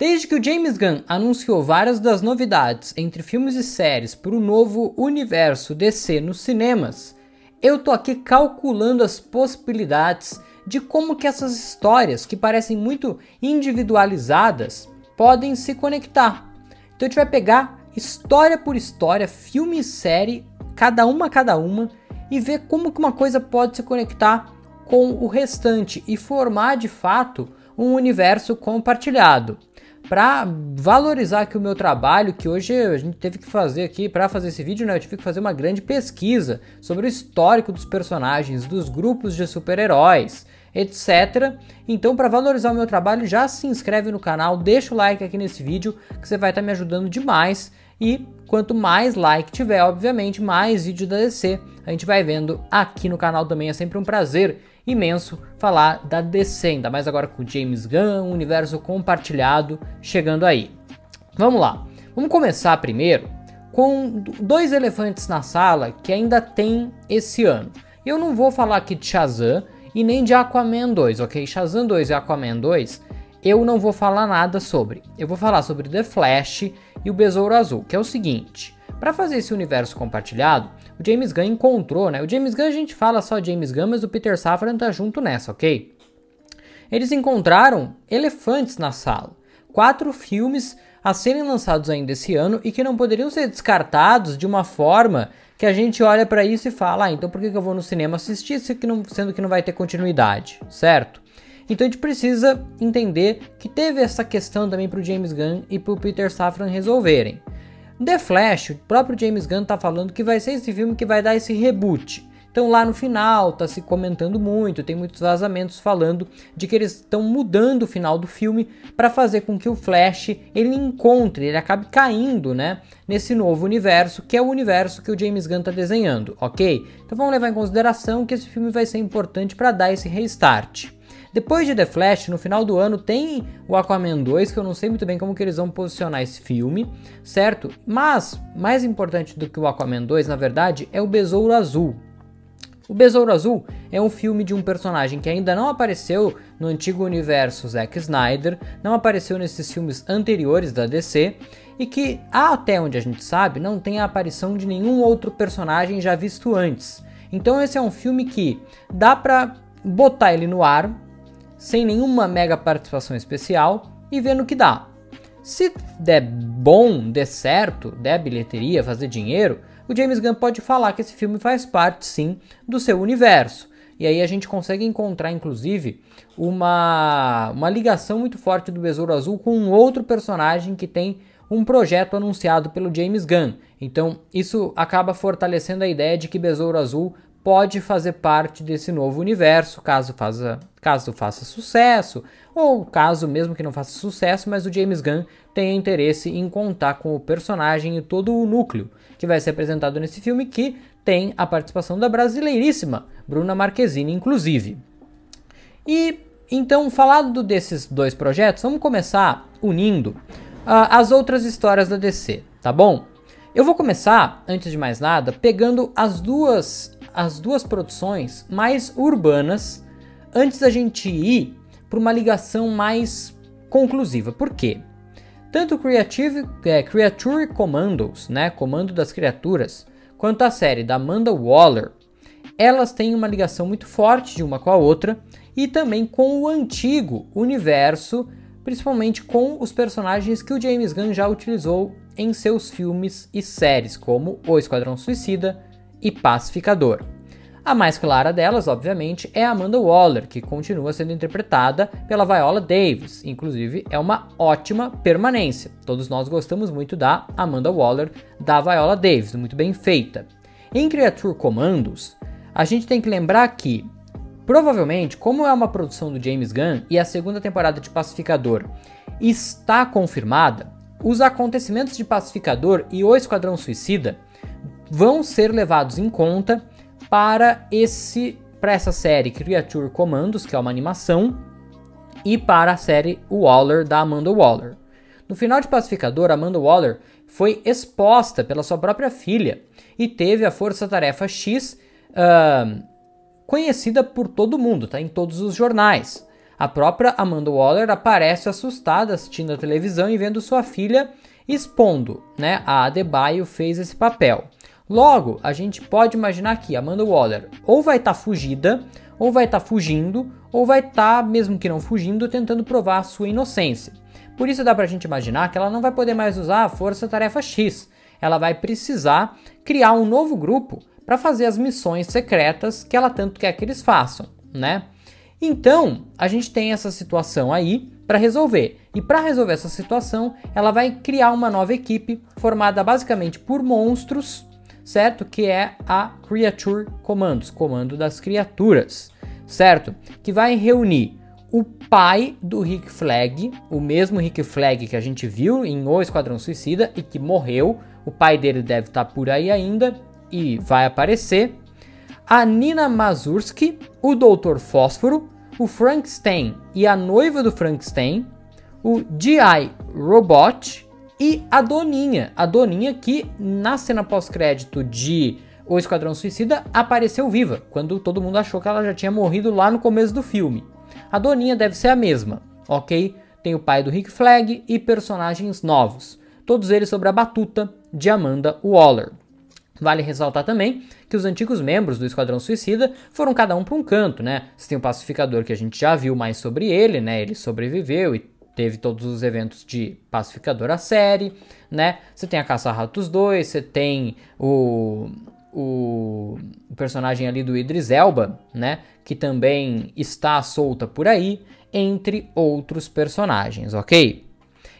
Desde que o James Gunn anunciou várias das novidades entre filmes e séries para o novo universo DC nos cinemas, eu tô aqui calculando as possibilidades de como que essas histórias, que parecem muito individualizadas, podem se conectar. Então a gente vai pegar história por história, filme e série, cada uma, e ver como que uma coisa pode se conectar com o restante e formar de fato um universo compartilhado. Para valorizar aqui o meu trabalho, que hoje a gente teve que fazer aqui, para fazer esse vídeo, né, eu tive que fazer uma grande pesquisa sobre o histórico dos personagens, dos grupos de super-heróis, etc. Então, para valorizar o meu trabalho, já se inscreve no canal, deixa o like aqui nesse vídeo, que você vai estar me ajudando demais. E quanto mais like tiver, obviamente, mais vídeo da DC a gente vai vendo aqui no canal também. É sempre um prazer imenso falar da DC, ainda mais agora com o James Gunn, o universo compartilhado chegando aí. Vamos lá, vamos começar primeiro com dois elefantes na sala que ainda tem esse ano. Eu não vou falar aqui de Shazam e nem de Aquaman 2, ok? Shazam 2 e Aquaman 2 eu não vou falar nada sobre. Eu vou falar sobre The Flash e o Besouro Azul, que é o seguinte. Para fazer esse universo compartilhado, o James Gunn encontrou, né? O James Gunn, a gente fala só James Gunn, mas o Peter Safran tá junto nessa, ok? Eles encontraram elefantes na sala. 4 filmes a serem lançados ainda esse ano e que não poderiam ser descartados de uma forma que a gente olha para isso e fala, ah, então por que eu vou no cinema assistir, sendo que não vai ter continuidade, certo? Então a gente precisa entender que teve essa questão também para o James Gunn e para o Peter Safran resolverem. The Flash, o próprio James Gunn tá falando que vai ser esse filme que vai dar esse reboot. Então lá no final tá se comentando muito, tem muitos vazamentos falando de que eles estão mudando o final do filme para fazer com que o Flash ele acabe caindo, né, nesse novo universo, que é o universo que o James Gunn tá desenhando, ok? Então vamos levar em consideração que esse filme vai ser importante para dar esse restart. Depois de The Flash, no final do ano, tem o Aquaman 2, que eu não sei muito bem como que eles vão posicionar esse filme, certo? Mas, mais importante do que o Aquaman 2, na verdade, é o Besouro Azul. O Besouro Azul é um filme de um personagem que ainda não apareceu no antigo universo Zack Snyder, não apareceu nesses filmes anteriores da DC, e que, até onde a gente sabe, não tem a aparição de nenhum outro personagem já visto antes. Então esse é um filme que dá pra botar ele no ar, sem nenhuma mega participação especial, e vendo o que dá. Se der bom, der certo, der bilheteria, fazer dinheiro, o James Gunn pode falar que esse filme faz parte, sim, do seu universo. E aí a gente consegue encontrar, inclusive, uma ligação muito forte do Besouro Azul com um outro personagem que tem um projeto anunciado pelo James Gunn. Então isso acaba fortalecendo a ideia de que Besouro Azul pode fazer parte desse novo universo, caso faça sucesso, ou caso mesmo que não faça sucesso, mas o James Gunn tenha interesse em contar com o personagem e todo o núcleo que vai ser apresentado nesse filme, que tem a participação da brasileiríssima Bruna Marquezine, inclusive. E, então, falado desses dois projetos, vamos começar unindo as outras histórias da DC, tá bom? Eu vou começar, antes de mais nada, pegando as duas produções mais urbanas, antes da gente ir para uma ligação mais conclusiva. Por quê? Tanto Creature Commandos, né, Comando das Criaturas, quanto a série da Amanda Waller, elas têm uma ligação muito forte de uma com a outra, e também com o antigo universo, principalmente com os personagens que o James Gunn já utilizou em seus filmes e séries, como O Esquadrão Suicida e Pacificador. A mais clara delas, obviamente, é a Amanda Waller, que continua sendo interpretada pela Viola Davis. Inclusive, é uma ótima permanência. Todos nós gostamos muito da Amanda Waller, da Viola Davis, muito bem feita. Em Creature Commandos, a gente tem que lembrar que, provavelmente, como é uma produção do James Gunn e a segunda temporada de Pacificador está confirmada, os acontecimentos de Pacificador e O Esquadrão Suicida vão ser levados em conta para essa série Creature Commandos, que é uma animação, e para a série Waller, da Amanda Waller. No final de Pacificador, Amanda Waller foi exposta pela sua própria filha e teve a Força-Tarefa X conhecida por todo mundo, tá? Em todos os jornais. A própria Amanda Waller aparece assustada assistindo a televisão e vendo sua filha expondo, né? A Adebayo fez esse papel. Logo, a gente pode imaginar que Amanda Waller ou vai estar fugida, ou vai estar fugindo, ou vai estar, mesmo que não fugindo, tentando provar a sua inocência. Por isso dá pra gente imaginar que ela não vai poder mais usar a Força-Tarefa X. Ela vai precisar criar um novo grupo para fazer as missões secretas que ela tanto quer que eles façam, né? Então, a gente tem essa situação aí para resolver. E para resolver essa situação, ela vai criar uma nova equipe formada basicamente por monstros, certo? Que é a Creature Commandos, Comando das Criaturas, certo? Que vai reunir o pai do Rick Flag, o mesmo Rick Flag que a gente viu em O Esquadrão Suicida e que morreu. O pai dele deve estar por aí ainda e vai aparecer. A Nina Mazursky, o Doutor Fósforo, o Frankenstein e a noiva do Frankenstein, o G.I. Robot e a Doninha. A Doninha que na cena pós-crédito de O Esquadrão Suicida apareceu viva, quando todo mundo achou que ela já tinha morrido lá no começo do filme. A Doninha deve ser a mesma, ok? Tem o pai do Rick Flag e personagens novos. Todos eles sobre a batuta de Amanda Waller. Vale ressaltar também que os antigos membros do Esquadrão Suicida foram cada um para um canto, né? Você tem o Pacificador, que a gente já viu mais sobre ele, né? Ele sobreviveu e teve todos os eventos de Pacificador a série, né? Você tem a Caça-Ratos 2, você tem o personagem ali do Idris Elba, né? Que também está solta por aí, entre outros personagens, ok?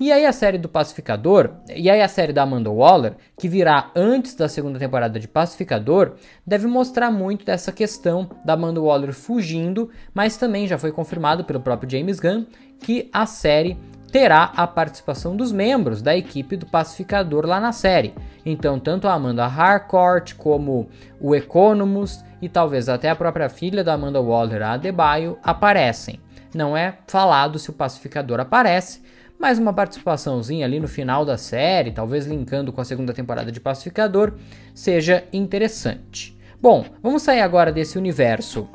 E aí a série do Pacificador, e aí a série da Amanda Waller, que virá antes da segunda temporada de Pacificador, deve mostrar muito dessa questão da Amanda Waller fugindo, mas também já foi confirmado pelo próprio James Gunn que a série terá a participação dos membros da equipe do Pacificador lá na série. Então tanto a Amanda Harcourt como o Economus e talvez até a própria filha da Amanda Waller, a Adebayo, aparecem. Não é falado se o Pacificador aparece, mais uma participaçãozinha ali no final da série, talvez linkando com a segunda temporada de Pacificador, seja interessante. Bom, vamos sair agora desse universo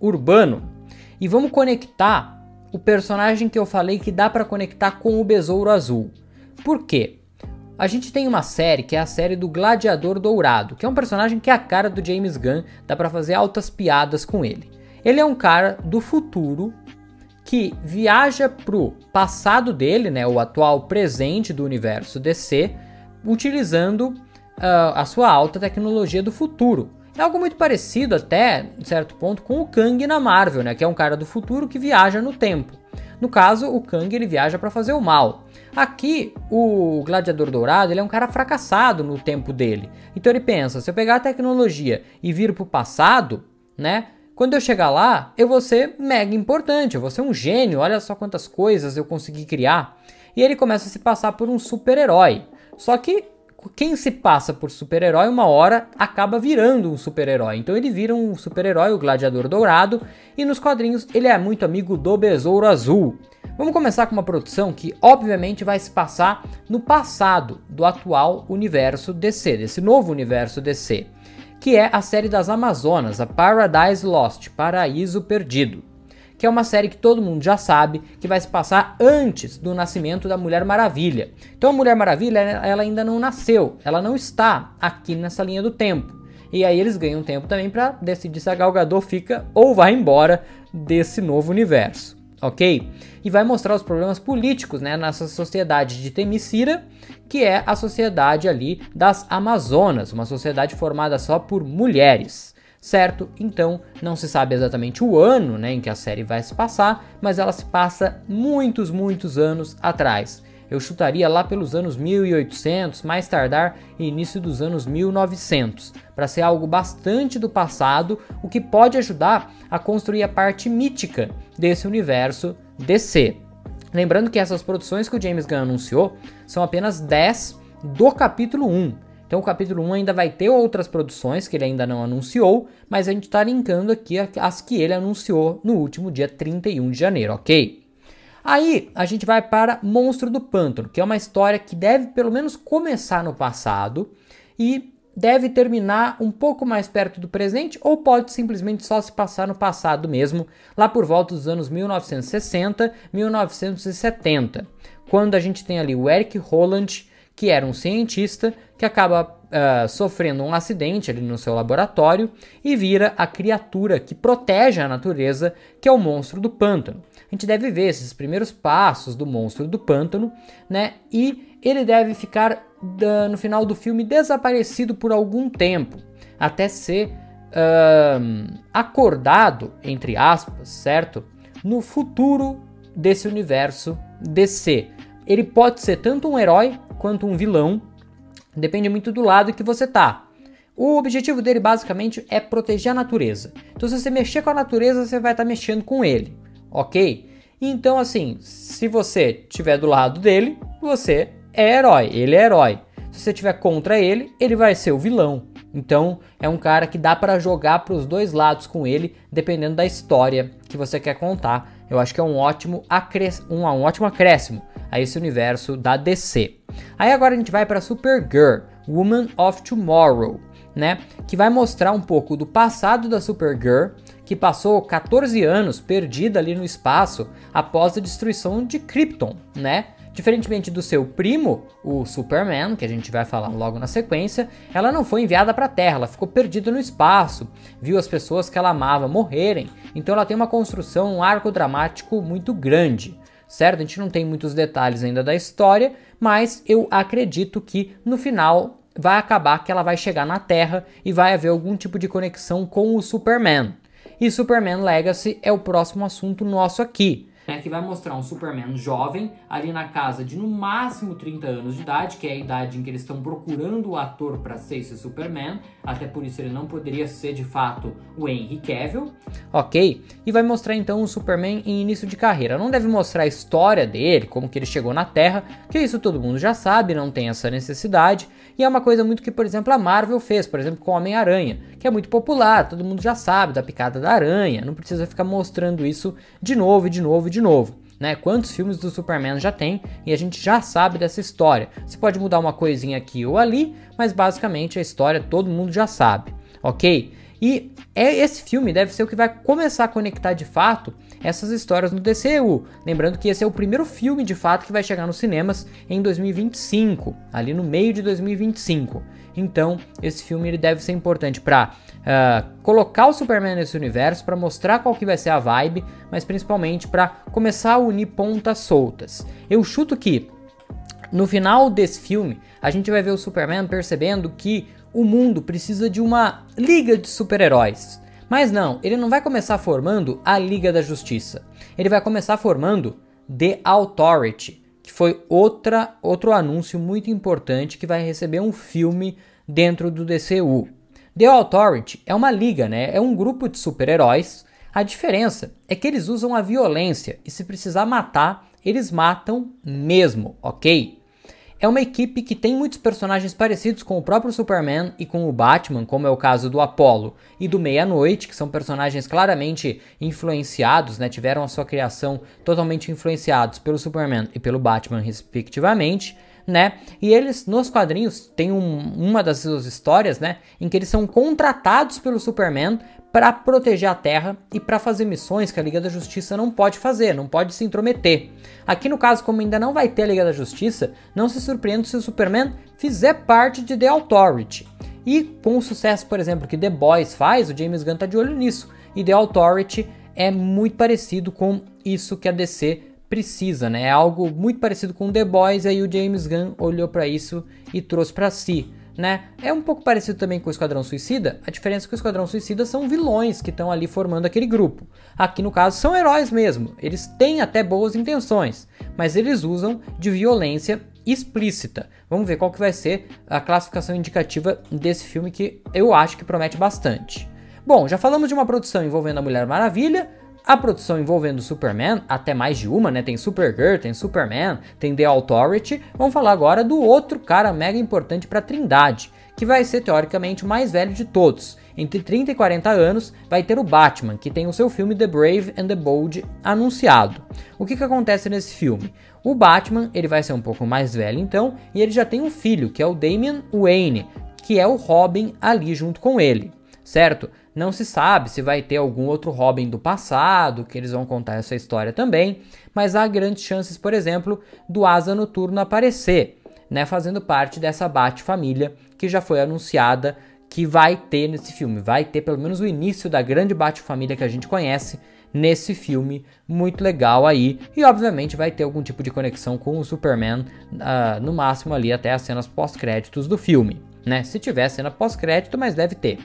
urbano e vamos conectar o personagem que eu falei que dá para conectar com o Besouro Azul. Por quê? A gente tem uma série que é a série do Gladiador Dourado, que é um personagem que é a cara do James Gunn, dá para fazer altas piadas com ele. Ele é um cara do futuro que viaja pro passado dele, né, o atual presente do universo DC, utilizando a sua alta tecnologia do futuro. É algo muito parecido até, em certo ponto, com o Kang na Marvel, né, que é um cara do futuro que viaja no tempo. No caso, o Kang ele viaja para fazer o mal. Aqui, o Gladiador Dourado ele é um cara fracassado no tempo dele. Então ele pensa, se eu pegar a tecnologia e vir pro passado, né, quando eu chegar lá, eu vou ser mega importante, eu vou ser um gênio, olha só quantas coisas eu consegui criar. E ele começa a se passar por um super-herói. Só que quem se passa por super-herói, uma hora, acaba virando um super-herói. Então ele vira um super-herói, o Gladiador Dourado, e nos quadrinhos ele é muito amigo do Besouro Azul. Vamos começar com uma produção que, obviamente, vai se passar no passado do atual universo DC, desse novo universo DC, que é a série das Amazonas, a Paradise Lost, Paraíso Perdido, que é uma série que todo mundo já sabe, que vai se passar antes do nascimento da Mulher Maravilha. Então a Mulher Maravilha ela ainda não nasceu, ela não está aqui nessa linha do tempo. E aí eles ganham tempo também para decidir se a Gal Gadot fica ou vai embora desse novo universo, ok? E vai mostrar os problemas políticos, né, nessa sociedade de Temícira, que é a sociedade ali das Amazonas, uma sociedade formada só por mulheres, certo? Então não se sabe exatamente o ano, né, em que a série vai se passar, mas ela se passa muitos, muitos anos atrás. Eu chutaria lá pelos anos 1800, mais tardar início dos anos 1900, para ser algo bastante do passado, o que pode ajudar a construir a parte mítica desse universo DC. Lembrando que essas produções que o James Gunn anunciou são apenas 10 do capítulo 1. Então o capítulo 1 ainda vai ter outras produções que ele ainda não anunciou, mas a gente está linkando aqui as que ele anunciou no último dia 31 de janeiro, ok? Aí a gente vai para Monstro do Pântano, que é uma história que deve pelo menos começar no passado e deve terminar um pouco mais perto do presente ou pode simplesmente só se passar no passado mesmo, lá por volta dos anos 1960, 1970, quando a gente tem ali o Eric Holland, que era um cientista que acaba sofrendo um acidente ali no seu laboratório e vira a criatura que protege a natureza, que é o Monstro do Pântano. A gente deve ver esses primeiros passos do Monstro do Pântano, né? E ele deve ficar no final do filme desaparecido por algum tempo, até ser acordado, entre aspas, certo? No futuro desse universo DC. Ele pode ser tanto um herói quanto um vilão. Depende muito do lado que você tá. O objetivo dele basicamente é proteger a natureza. Então se você mexer com a natureza, você vai estar mexendo com ele, ok? Então assim, se você tiver do lado dele, você é herói, ele é herói. Se você tiver contra ele, ele vai ser o vilão. Então é um cara que dá para jogar para os dois lados com ele, dependendo da história que você quer contar. Eu acho que é um ótimo acréscimo a esse universo da DC. Aí agora a gente vai para Supergirl, Woman of Tomorrow, né? Que vai mostrar um pouco do passado da Supergirl, que passou 14 anos perdida ali no espaço após a destruição de Krypton, né? Diferentemente do seu primo, o Superman, que a gente vai falar logo na sequência, ela não foi enviada para a Terra, ela ficou perdida no espaço, viu as pessoas que ela amava morrerem, então ela tem uma construção, um arco dramático muito grande, certo? A gente não tem muitos detalhes ainda da história, mas eu acredito que no final vai acabar que ela vai chegar na Terra e vai haver algum tipo de conexão com o Superman. E Superman Legacy é o próximo assunto nosso aqui, que vai mostrar um Superman jovem, ali na casa de no máximo 30 anos de idade, que é a idade em que eles estão procurando o ator para ser esse Superman, até por isso ele não poderia ser de fato o Henry Cavill, ok? E vai mostrar então um Superman em início de carreira. Não deve mostrar a história dele, como que ele chegou na Terra, que isso todo mundo já sabe, não tem essa necessidade, e é uma coisa muito que, por exemplo, a Marvel fez, por exemplo, com Homem-Aranha, que é muito popular, todo mundo já sabe da picada da aranha, não precisa ficar mostrando isso de novo e de novo e de novo, né? Quantos filmes do Superman já tem e a gente já sabe dessa história. Você pode mudar uma coisinha aqui ou ali, mas basicamente a história todo mundo já sabe, ok? E esse filme deve ser o que vai começar a conectar de fato essas histórias no DCU. Lembrando que esse é o primeiro filme de fato que vai chegar nos cinemas em 2025, ali no meio de 2025. Então esse filme ele deve ser importante para colocar o Superman nesse universo, para mostrar qual que vai ser a vibe, mas principalmente para começar a unir pontas soltas. Eu chuto que no final desse filme a gente vai ver o Superman percebendo que o mundo precisa de uma liga de super-heróis. Mas não, ele não vai começar formando a Liga da Justiça. Ele vai começar formando The Authority, que foi outro anúncio muito importante que vai receber um filme dentro do DCU. The Authority é uma liga, né? É um grupo de super-heróis. A diferença é que eles usam a violência e se precisar matar, eles matam mesmo, ok? É uma equipe que tem muitos personagens parecidos com o próprio Superman e com o Batman, como é o caso do Apollo e do Meia-Noite, que são personagens claramente influenciados, né? Tiveram a sua criação totalmente influenciados pelo Superman e pelo Batman, respectivamente, né? E eles, nos quadrinhos, tem uma das suas histórias, né? Em que eles são contratados pelo Superman para proteger a Terra e para fazer missões que a Liga da Justiça não pode fazer, não pode se intrometer. Aqui no caso, como ainda não vai ter a Liga da Justiça, não se surpreenda se o Superman fizer parte de The Authority. E com o sucesso, por exemplo, que The Boys faz, o James Gunn tá de olho nisso. E The Authority é muito parecido com isso que a DC precisa, né? É algo muito parecido com The Boys, aí o James Gunn olhou para isso e trouxe para si, né? É um pouco parecido também com o Esquadrão Suicida, a diferença é que o Esquadrão Suicida são vilões que estão ali formando aquele grupo. Aqui no caso são heróis mesmo, eles têm até boas intenções, mas eles usam de violência explícita. Vamos ver qual que vai ser a classificação indicativa desse filme, que eu acho que promete bastante. Bom, já falamos de uma produção envolvendo a Mulher Maravilha, a produção envolvendo Superman, até mais de uma, né? Tem Supergirl, tem Superman, tem The Authority. Vamos falar agora do outro cara mega importante para a Trindade, que vai ser teoricamente o mais velho de todos. Entre 30 e 40 anos vai ter o Batman, que tem o seu filme The Brave and the Bold anunciado. O que acontece nesse filme? O Batman, ele vai ser um pouco mais velho então, e ele já tem um filho, que é o Damian Wayne, que é o Robin ali junto com ele, certo? Não se sabe se vai ter algum outro Robin do passado, que eles vão contar essa história também, mas há grandes chances, por exemplo, do Asa Noturno aparecer, né, fazendo parte dessa Bat-Família que já foi anunciada que vai ter nesse filme. Vai ter pelo menos o início da grande Bat-Família que a gente conhece nesse filme, muito legal aí. E obviamente vai ter algum tipo de conexão com o Superman, no máximo ali até as cenas pós-créditos do filme, né? Se tiver cena pós-crédito, mas deve ter.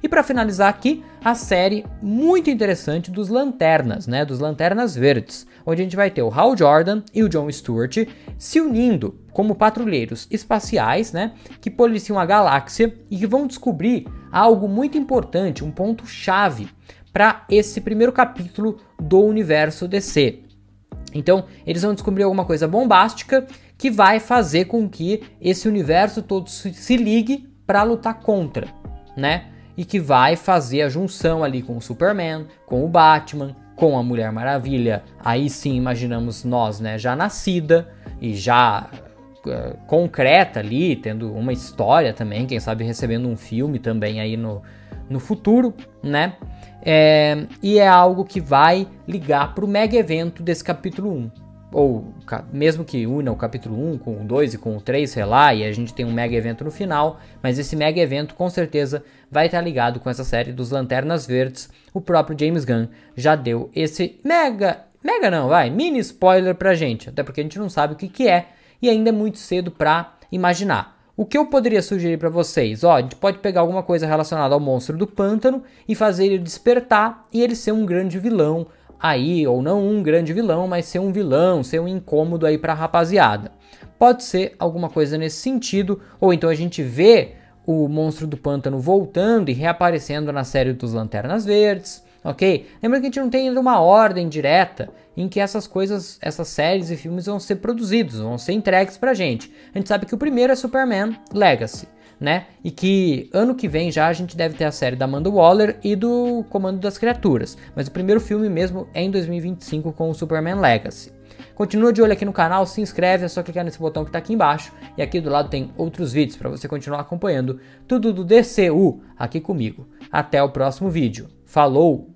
E para finalizar aqui, a série muito interessante dos Lanternas, né? Dos Lanternas Verdes, onde a gente vai ter o Hal Jordan e o Jon Stewart se unindo como patrulheiros espaciais, né? Que policiam a galáxia e que vão descobrir algo muito importante, um ponto-chave para esse primeiro capítulo do universo DC. Então, eles vão descobrir alguma coisa bombástica que vai fazer com que esse universo todo se ligue para lutar contra, né? E que vai fazer a junção ali com o Superman, com o Batman, com a Mulher Maravilha. Aí sim, imaginamos nós, né, já nascida e já concreta ali, tendo uma história também, quem sabe recebendo um filme também aí no futuro, né? E é algo que vai ligar para o mega evento desse capítulo 1. Ou mesmo que una o capítulo 1 com o 2 e com o 3, sei lá, e a gente tem um mega evento no final, mas esse mega evento com certeza vai estar ligado com essa série dos Lanternas Verdes. O próprio James Gunn já deu esse mini spoiler pra gente, até porque a gente não sabe o que é e ainda é muito cedo pra imaginar. O que eu poderia sugerir para vocês? Ó, a gente pode pegar alguma coisa relacionada ao Monstro do Pântano e fazer ele despertar e ele ser um grande vilão aí, ou não um grande vilão, mas ser um vilão, ser um incômodo aí pra rapaziada. Pode ser alguma coisa nesse sentido, ou então a gente vê o Monstro do Pântano voltando e reaparecendo na série dos Lanternas Verdes, ok? Lembra que a gente não tem ainda uma ordem direta em que essas coisas, essas séries e filmes vão ser produzidos, vão ser entregues pra gente. A gente sabe que o primeiro é Superman Legacy, né? E que ano que vem já a gente deve ter a série da Amanda Waller e do Comando das Criaturas. Mas o primeiro filme mesmo é em 2025 com o Superman Legacy. Continua de olho aqui no canal, se inscreve, é só clicar nesse botão que tá aqui embaixo. E aqui do lado tem outros vídeos para você continuar acompanhando tudo do DCU aqui comigo. Até o próximo vídeo. Falou!